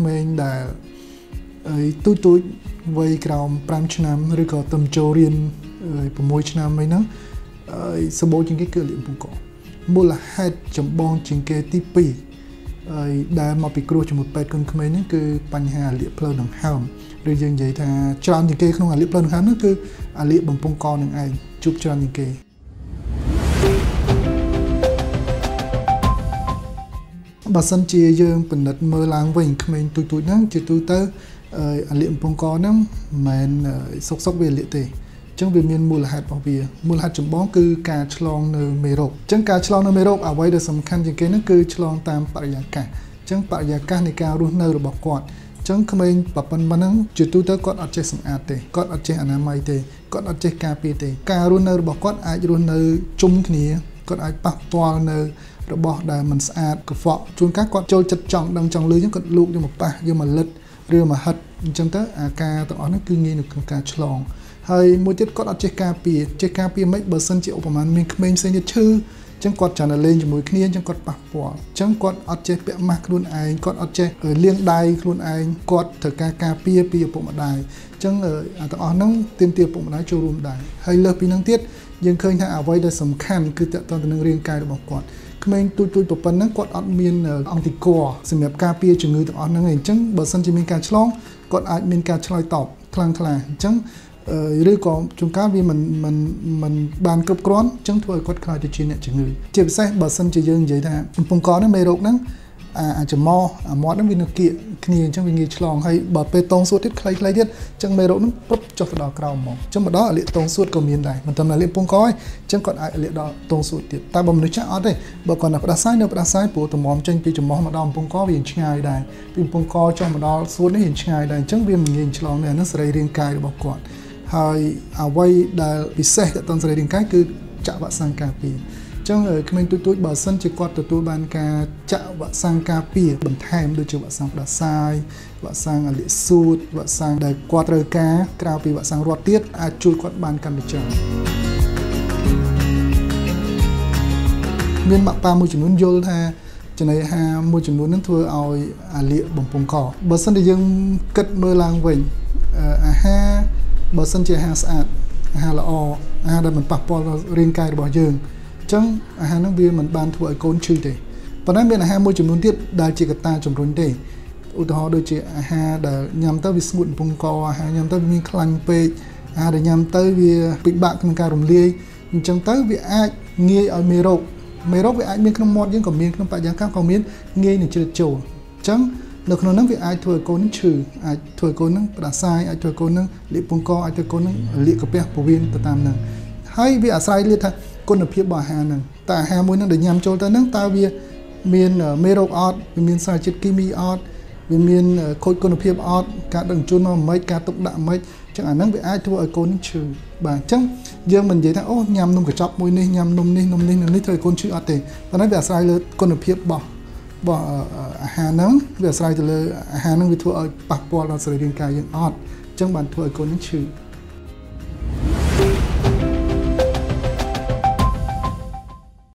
mình đã tuổi vay kèm 5 năm rồi có tầm châu riêng mỗi năm ấy nó số bộ trên cái cửa liệm cũng có mỗi là 2.3 trên cái TP đã mà bị cua cho một bài con cái nó cứ banh hà liệm plon đồng hàm rồi dần vậy thà tròn thì cái không hà liệm plon hàm nó cứ à liệm bằng bông con này chụp tròn thì cái bà sân chia dương bình đặt mơ lang vĩnh mình tụi năng chỉ tụi tớ liệm bông con lắm mà sốc sốc về liệm thì trong việc miền mùa hạt bảo vệ mùa hạt chấm bóng cứ cà chlong nở mề rộp chẳng cà chlong nở mề rộp ở đây là tầm khăn những cái nó cứ chlong tam bạc giả cả chẳng bạc giả cả này cao luôn nở được bảo quản chẳng không ai bảo ban ban nắng chỉ tu tới con ở trên sông ạt thì con ở trên anh mai thì con ở trên cà pì thì cà luôn nở bảo quản ai luôn nở chung kia con ai bạc to nở được bảo đảm mình sạch của vợ chúng các con chơi chật chỏng đang trong lưới những con lụn như một ba như mà lật riêu mà hất trong tới cà tao nói nó cứ nghe được cà chlong hay một tiết có đặt chế cà pì mấy bờ sân triệu của mình sẽ nhớ chứ chẳng còn trả lời lên cho mối kia chẳng còn bạc bỏ chẳng còn ở chế bẹ mạc luôn anh còn ở chế ở liên đai luôn anh còn thở cà pì bộ mặt đài chẳng ở tao nói nó tìm tiệp bộ mặt đài cho luôn đài hay lơ pin năng tiết nhưng khơi nhà ở vay đời sống khăn cứ tự toàn năng riêng cài được bảo quản mình tụi tập vấn nó còn ở miền ông thì cò xem đẹp cà pì chừng người tao nói nó chẳng bờ sân chỉ mình cà chlong còn ai mình cà chloi tọc khlang khlang chẳng rồi có chúng ta vì mình bàn cấp con chẳng thôi quật khai từ trên này chẳng người chịu sai bờ sân chỉ dừng vậy ta không có nó mê rộng đó chỉ mò nó vì nó kiện kia trong vì nghề lòng hay bờ bê tông suốt hết khai tiết chẳng mê rộng nó bắp cho đỏ cầu mỏng trong một đó liệt tông suốt cầu miền này mình tầm là liệt không có chẳng còn ai liệt đỏ tông suốt tiệt ta bầm nó chả đây bờ còn là phải sai bố tụi mỏm tranh vì chúng mỏm mà đom không có vì ngày này vì không có trong một đó suốt nó hiện ngày này chẳng vì mình nghề lòng này nó sẽ riêng cài được bảo quản hay à quay đã bị xe tại toàn gia đình cái cứ chạm vạ sang cà phê trong người khi mình tụi bờ sân chỉ quạt tụi bàn cà chạm vạ sang cà phê bẩn thèm đôi chiều vạ sang đã sai vạ sang là lệ sụt vạ sang để quạt rơi cá cà phê vạ sang rót tiết chui quạt bàn cà được chẳng nên bạn ta mua chỉ muốn vô tha cho nên ha mua chỉ muốn nó thưa ao lịa bồng bồng cỏ bờ sân thì dưng cất mơ lang vĩnh ha bờ sân chơi hà sạt hà là o hà đây mình bạc bỏ riêng cài bỏ giường chẳng hà nó viên mình ban thua côn chửi thì và đặc biệt là hà môi trường muốn tiếp đại chỉ cả ta trồng rốn để ưu thọ đôi chị hà để nhằm tới việc sụn vùng cò hà nhằm tới việc khăn pe hà để nhằm tới việc bị bạc mình cài rồng lia trong tới việc ai nghe ở mê rộng với ai miếng không mót nhưng còn miếng không phải giá cao còn miếng nghe này chưa được trổ chẳng nó không nói việc ai thổi côn trừ ai thổi côn năng đã sai ai thổi côn năng lệ bông co ai thổi côn năng lệ cà phê phổ biến từ tam năng hay việc sai liệt ha côn ở phía bờ hà năng tại hà môi năng để nhằm cho ta năng ta việc miền mê rộng ọt miền sai chết kimi ọt miền khôi côn ở phía ọt cả đằng chôn mà mấy cả tục đạm mấy chẳng ảnh năng việc ai thổi côn trừ bà chẳng giờ mình vậy ta ô nhằm nôm cái chọc môi này nhằm nôm này thổi côn trừ ọt thì ta nói việc sai liệt côn ở phía bờ bỏ hà nắng về sai từ hà nắng bị thua ở bạc bò là sự liên cài những ọt trong bản thua ở cô nắng trừ